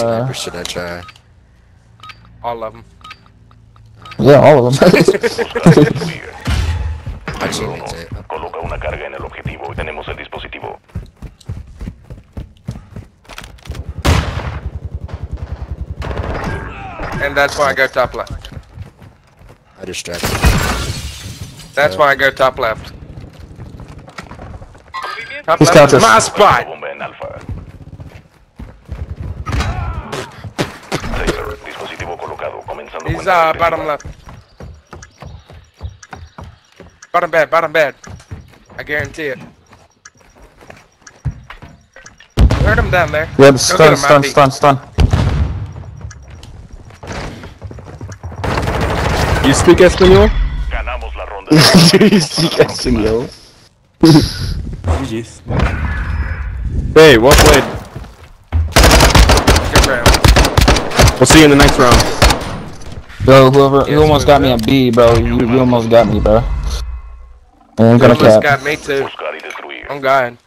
sniper should I try? All of them. Yeah, all of them. Ayuno 1, coloca una carga en el objetivo y tenemos el dispositivo. And that's why I go top left. I distracted. That's why I go top left. Top left is my spot! He's bottom left. Bottom bed, bottom bed. I guarantee it. Heard him down there. Yep, stun. You speak Espanol? Ganamos la ronda. You speak Espanol? GG's. Hey, well played. Good round. We'll see you in the next round. Bro, whoever, you almost got me on B, bro. You almost got me, bro. I'm gonna cap. Got me too. I'm going.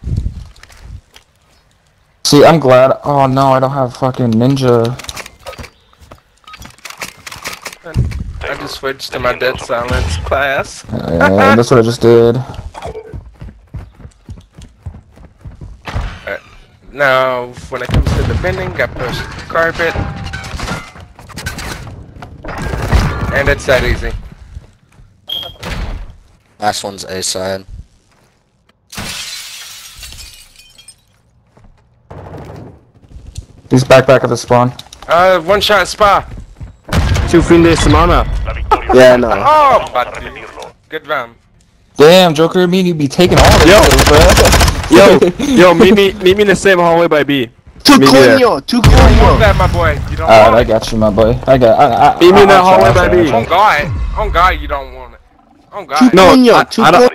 See, I'm glad. Oh no, I don't have fucking ninja. I just switched to my dead silence class. Yeah, that's what I just did. Right. Now, when it comes to defending, I push the carpet. And it's that easy. Last one's A side. He's back at the spawn. One shot spa. Two fin de semana. Yeah, no. Oh, but good round. Damn, Joker, me and you be taking all of this. Yo, meet me in the same hallway by B. Two coño. That, my boy. You don't want it. I got you, my boy. I got. Meet me in that hallway by B. On God, you don't want it. Oh God. No, I don't.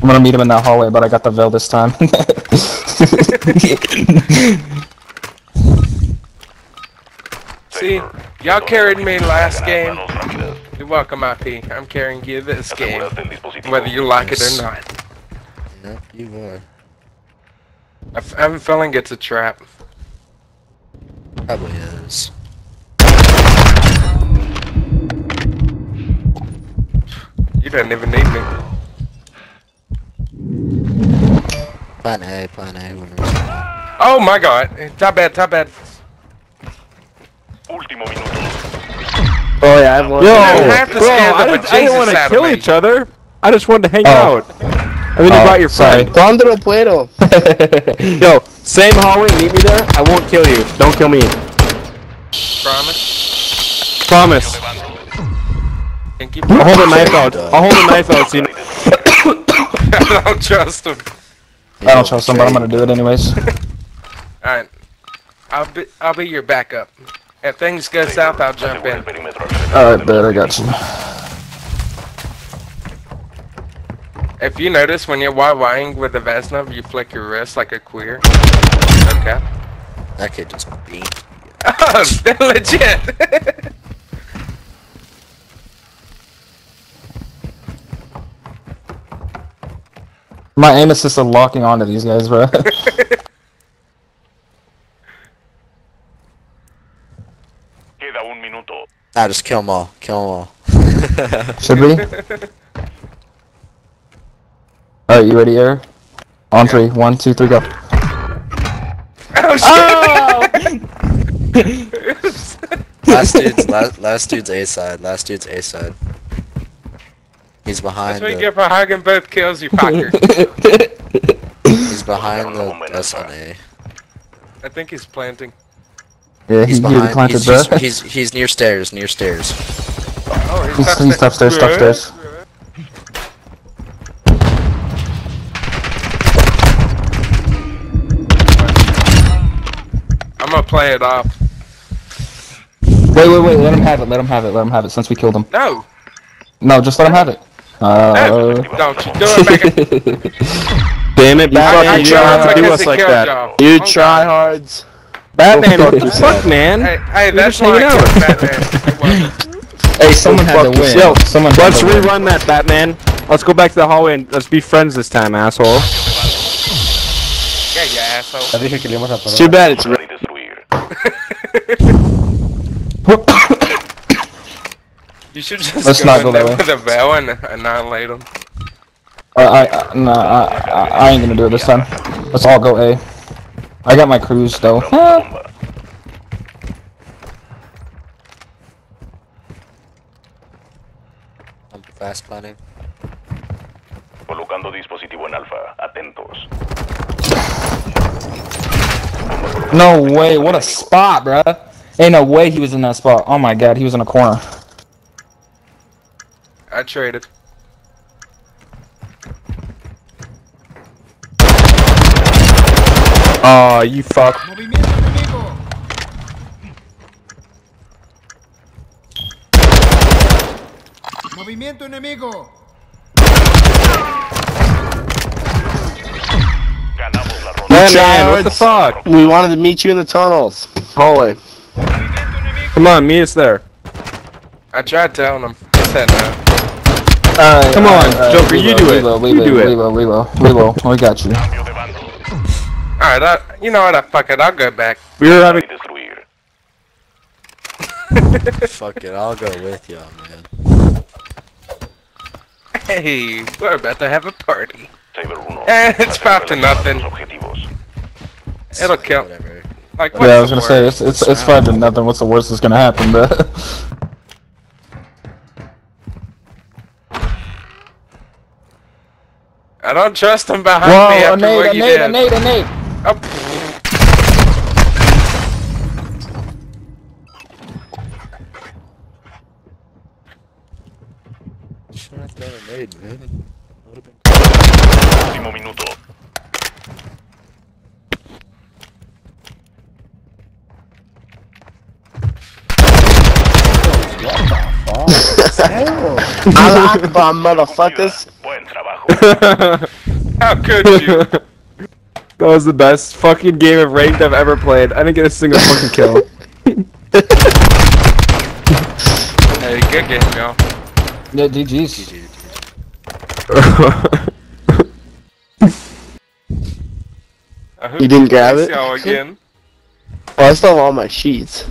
I'm gonna meet him in that hallway, but I got the veil this time. See, y'all carried me last game. You're welcome, IP. I'm carrying you this game, whether you like it or not. Yep, you are. I have a feeling it's a trap. Probably is. You don't even need me. Plan A. Oh my God! Top bad. Ultimo minuto. Oh yeah, I've lost. Yo, I didn't want to kill each other. I just wanted to hang out. And then you brought your friend. Yo, same hallway. Meet me there. I won't kill you. Don't kill me. Promise. I'll hold a knife out. So you know. I don't trust him. But I'm gonna do it anyways. Alright. I'll be your backup. If things go south, I'll jump in. Alright, bet, I got you. If you notice when you're YYing with the Vaznov, you flick your wrist like a queer. Okay. That could just be. Oh, they're legit! My aim is just locking onto these guys, bro. Nah, just kill them all. Should we? Alright, you ready, Air? On 3. 1, 2, 3, go. Oh, shit! Oh! last dude's A side. He's behind. That's what you get for hugging both kills, you fucker. He's behind the S on A. I think he's planting. Yeah, he's behind. He's near stairs. Oh, he's upstairs. I'm gonna play it off. Wait. Let him have it. Since we killed him. No, just let him have it. Don't you do it, Megan. Damn it, Batman! You don't have to do us like that. You tryhards. Batman, what the fuck, man? Hey, that's why I killed Batman. Hey, someone had to win. Yo, let's rerun that, Batman. Let's go back to the hallway and let's be friends this time, asshole. Yeah, you asshole. It's too bad it's really this weird. You should just Let's not go that way. With a bell and annihilate him. Nah, I ain't gonna do it this time. Let's all go A. I got my crews though. I'm fast planning. Colocando dispositivo en alfa. Atentos. No way! What a spot, bruh! Ain't no way he was in that spot. Oh my god, he was in a corner. I traded. Aw, you fuck. Movimiento enemigo. Man, what the fuck? We wanted to meet you in the tunnels. Hallway. Come on, meet us there. I tried telling him. What's that now? Come on, Joker, you do it. You do it. We got you. Alright, you know what? Fuck it, I'll go back. We're out of here. Fuck it, I'll go with y'all, man. Hey, we're about to have a party. Eh, it's 5-0. It'll kill. Like, yeah, I was gonna say it's 5-0. What's the worst that's gonna happen? But I don't trust him behind me after what you did. A nade. You should have done a nade, man. Último minuto. I like bomb, motherfuckers. How could you? That was the best fucking game of ranked I've ever played. I didn't get a single fucking kill. Hey, good game, y'all. Yeah, GG's. You didn't grab it? Again. Well, I still have all my sheets.